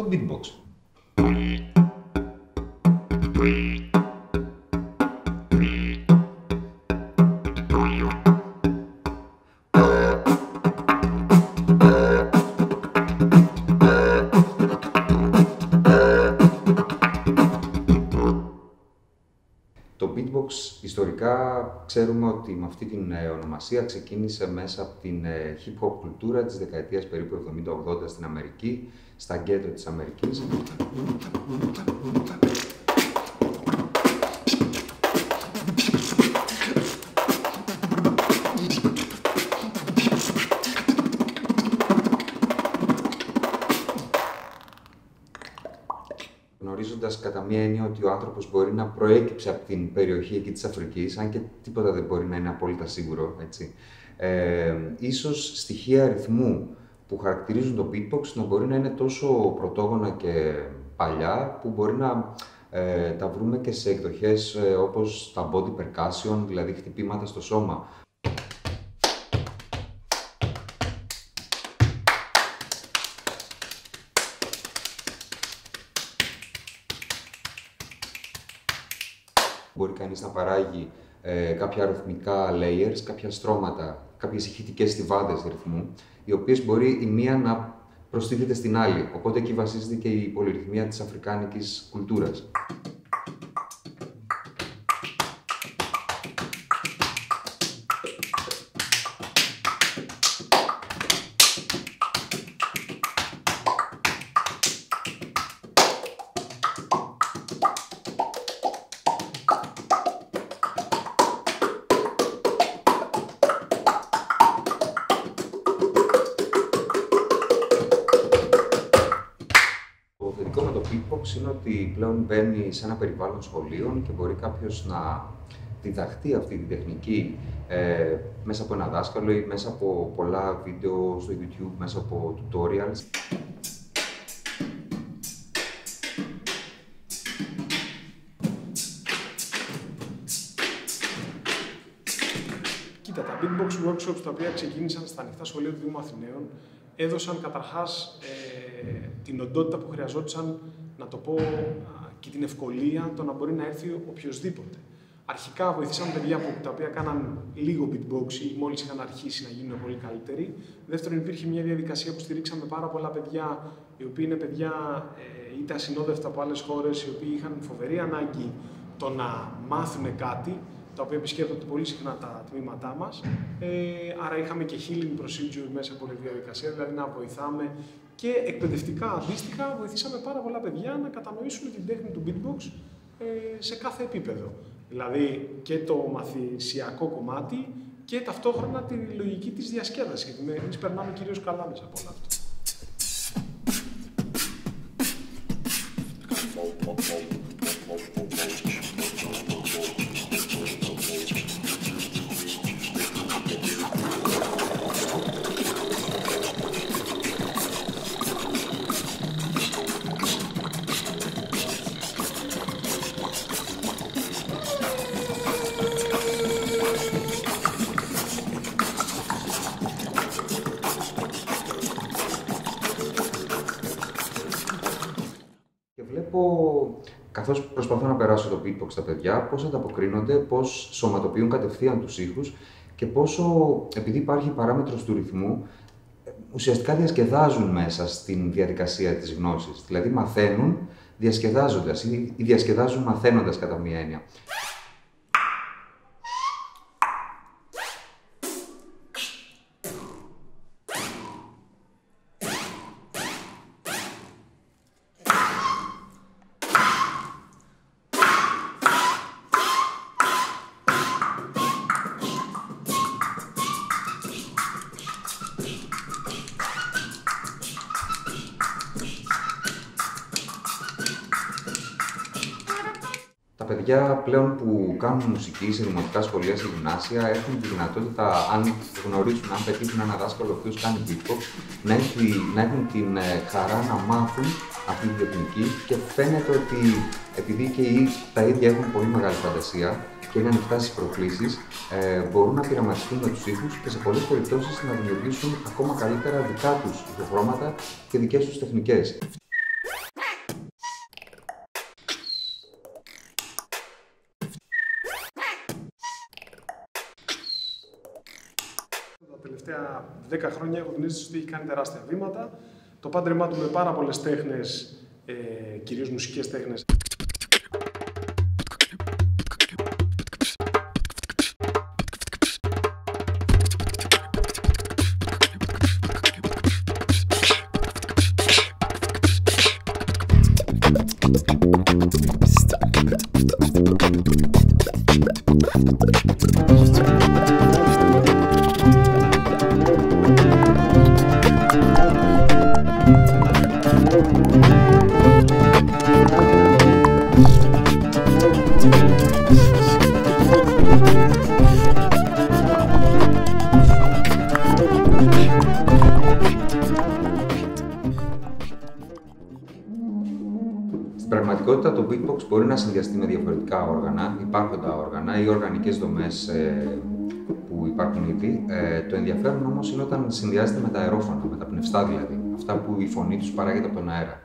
Το beatbox. Το beatbox ιστορικά ξέρουμε ότι με αυτή την ονομασία ξεκίνησε μέσα από την hip hop κουλτούρα της δεκαετίας περίπου 70-80 στην Αμερική, στα γκέτο της Αμερικής. Γνωρίζοντας κατά μία έννοια ότι ο άνθρωπος μπορεί να προέκυψε από την περιοχή εκεί της Αφρικής, αν και τίποτα δεν μπορεί να είναι απόλυτα σίγουρο, έτσι. Ίσως στοιχεία αριθμού που χαρακτηρίζουν το beatbox να μπορεί να είναι τόσο πρωτόγωνα και παλιά, που μπορεί να τα βρούμε και σε εκδοχές όπως τα body percussion, δηλαδή χτυπήματα στο σώμα. Μπορεί κανείς να παράγει κάποια ρυθμικά layers, κάποια στρώματα, κάποιες ηχητικές στιβάδες ρυθμού, οι οποίες μπορεί η μία να προστίθεται στην άλλη. Οπότε εκεί βασίζεται και η πολυρυθμία της αφρικάνικης κουλτούρας. Το θετικό με το beatbox είναι ότι πλέον μπαίνει σε ένα περιβάλλον σχολείων και μπορεί κάποιος να διδαχτεί αυτή την τεχνική μέσα από ένα δάσκαλο ή μέσα από πολλά βίντεο στο YouTube, μέσα από tutorials. Κοίτα, τα beatbox workshops τα οποία ξεκίνησαν στα ανοιχτά σχολεία του Δήμου Αθηναίων έδωσαν καταρχάς την οντότητα που χρειαζόταν, να το πω, και την ευκολία το να μπορεί να έρθει οποιοδήποτε. Αρχικά βοηθήσαμε παιδιά τα οποία κάναν λίγο beatbox ή μόλις είχαν αρχίσει να γίνουν πολύ καλύτεροι. Δεύτερον, υπήρχε μια διαδικασία που στηρίξαμε πάρα πολλά παιδιά, οι οποίοι είναι παιδιά είτε ασυνόδευτα από άλλες χώρες, οι οποίοι είχαν φοβερή ανάγκη το να μάθουν κάτι, τα οποία επισκέπτονται πολύ συχνά τα τμήματά μας. Άρα είχαμε και healing procedure μέσα από όλη τη διαδικασία, δηλαδή να βοηθάμε, και εκπαιδευτικά αντίστοιχα βοηθήσαμε πάρα πολλά παιδιά να κατανοήσουν την τέχνη του beatbox σε κάθε επίπεδο. Δηλαδή και το μαθησιακό κομμάτι και ταυτόχρονα τη λογική της διασκέδασης, γιατί εμείς περνάμε κυρίως καλά μέσα από όλα αυτά. Καθώς προσπαθώ να περάσω το beatbox στα παιδιά, πώς ανταποκρίνονται, πώς σωματοποιούν κατευθείαν τους ήχους και πόσο, επειδή υπάρχει παράμετρος του ρυθμού, ουσιαστικά διασκεδάζουν μέσα στην διαδικασία της γνώσης. Δηλαδή μαθαίνουν διασκεδάζοντας ή διασκεδάζουν μαθαίνοντας κατά μία έννοια. παιδιά πλέον που κάνουν μουσική σε δημοτικά σχολεία, σε γυμνάσια, έχουν τη δυνατότητα, αν γνωρίζουν, αν πετύχουν ένα δάσκαλο ο οποίος κάνει beatbox, να έχουν την χαρά να μάθουν αυτή τη τεχνική και φαίνεται ότι επειδή και τα ίδια έχουν πολύ μεγάλη φαντασία και είναι ανοιχτά στις προκλήσεις, μπορούν να πειραματιστούν με τους ήχους και σε πολλές περιπτώσεις να δημιουργήσουν ακόμα καλύτερα δικά τους ηχοχρώματα και δικές τους τεχνικές. Τα τελευταία 10 χρόνια έχω την αίσθηση ότι έχει κάνει τεράστια βήματα. Το πάντρεμά του με πάρα πολλές τέχνες, κυρίως μουσικές τέχνες. Στην πραγματικότητα το beatbox μπορεί να συνδυαστεί με διαφορετικά όργανα, υπάρχοντα όργανα ή οργανικές δομές που υπάρχουν ήδη. Το ενδιαφέρον όμως είναι όταν συνδυάζεται με τα αερόφωνα, με τα πνευστά δηλαδή, αυτά που η φωνή τους παράγεται από τον αέρα.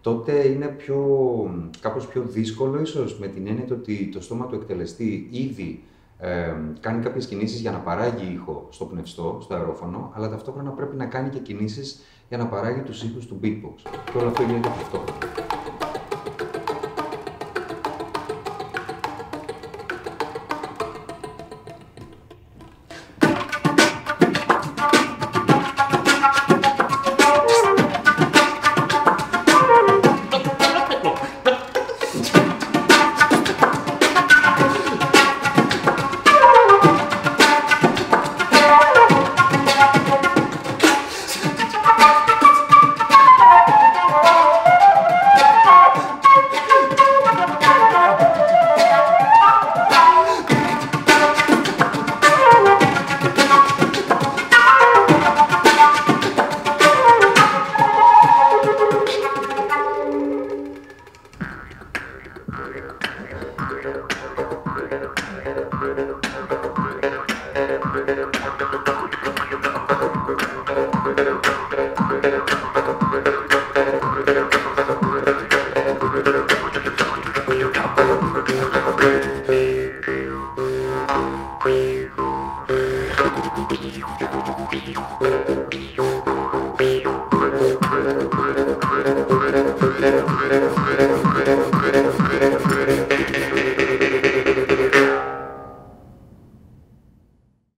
Τότε είναι κάπως πιο δύσκολο ίσως με την έννοια ότι το στόμα του εκτελεστή ήδη κάνει κάποιες κινήσεις για να παράγει ήχο στο πνευστό, στο αερόφωνο, αλλά ταυτόχρονα πρέπει να κάνει και κινήσεις για να παράγει τους ήχους του beatbox. Και όλο αυτό γίνεται ταυτόχρονα.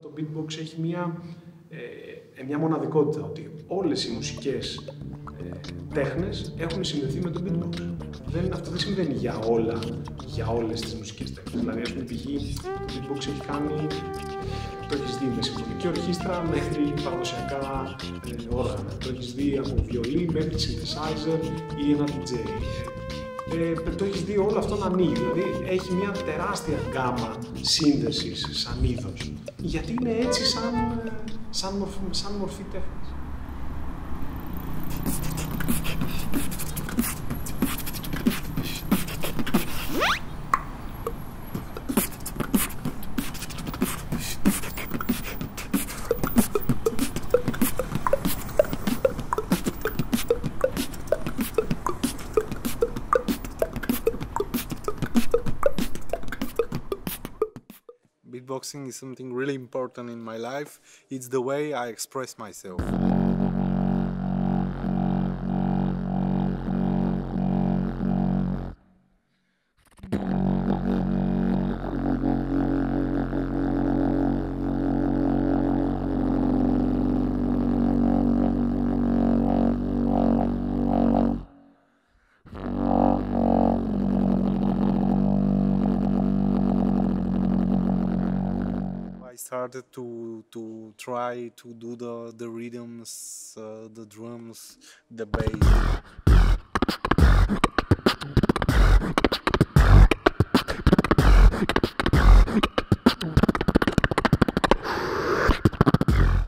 Το beatbox έχει μια μοναδικότητα, ότι όλες οι μουσικές τέχνες έχουν συνδεθεί με το beatbox. Αυτό δεν συμβαίνει για όλες τις μουσικές τέχνες. Δηλαδή, ας πούμε, π.χ. το beatbox έχει κάνει, το έχεις δει με συμφωνική ορχήστρα μέχρι παραδοσιακά όργανα. Το έχεις δει από βιολί μέχρι synthesizer ή ένα DJ. Το έχεις δει όλο αυτό να ανοίγει, δηλαδή έχει μια τεράστια γκάμα σύνδεσης σαν είδος. Γιατί είναι έτσι σαν μορφή τέχνης. Beatboxing is something really important in my life. It's the way I express myself. started to try to do the rhythms, the drums, the bass.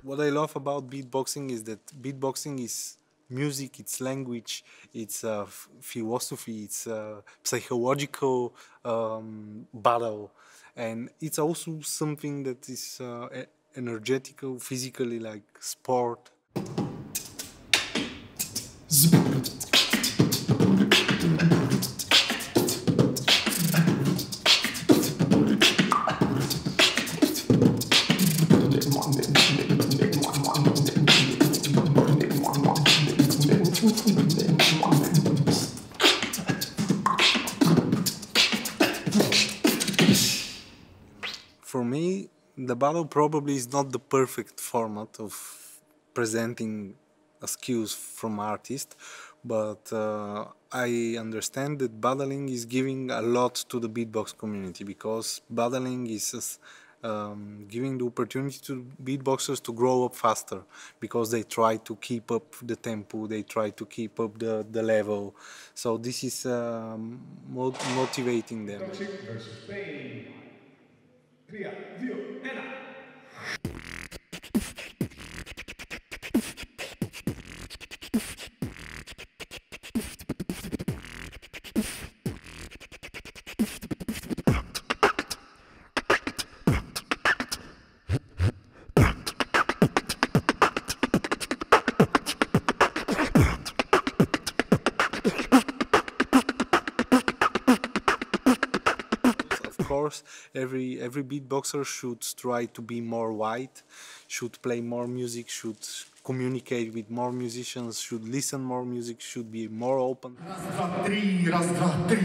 What I love about beatboxing is that beatboxing is music, it's language, it's philosophy, it's a psychological battle, and it's also something that is energetical, physically, like sport. For me, the battle probably is not the perfect format of presenting skills from artists, but I understand that battling is giving a lot to the beatbox community, because battling is giving the opportunity to beatboxers to grow up faster, because they try to keep up the tempo, they try to keep up the level. So this is motivating them. Of course, every beatboxer should try to be more wide, should play more music, should communicate with more musicians, should listen more music, should be more open. Raz, dva, tri.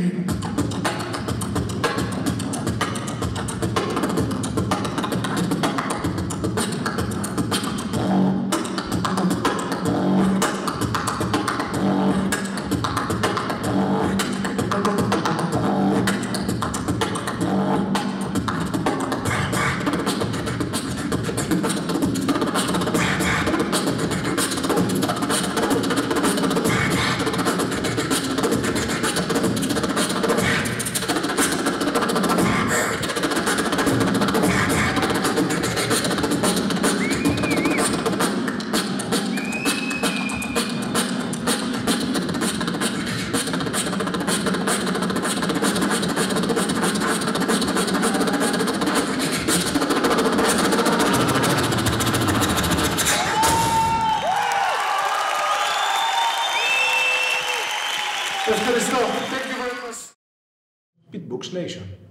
That's good stuff. Thank you very much. Beatbox Nation.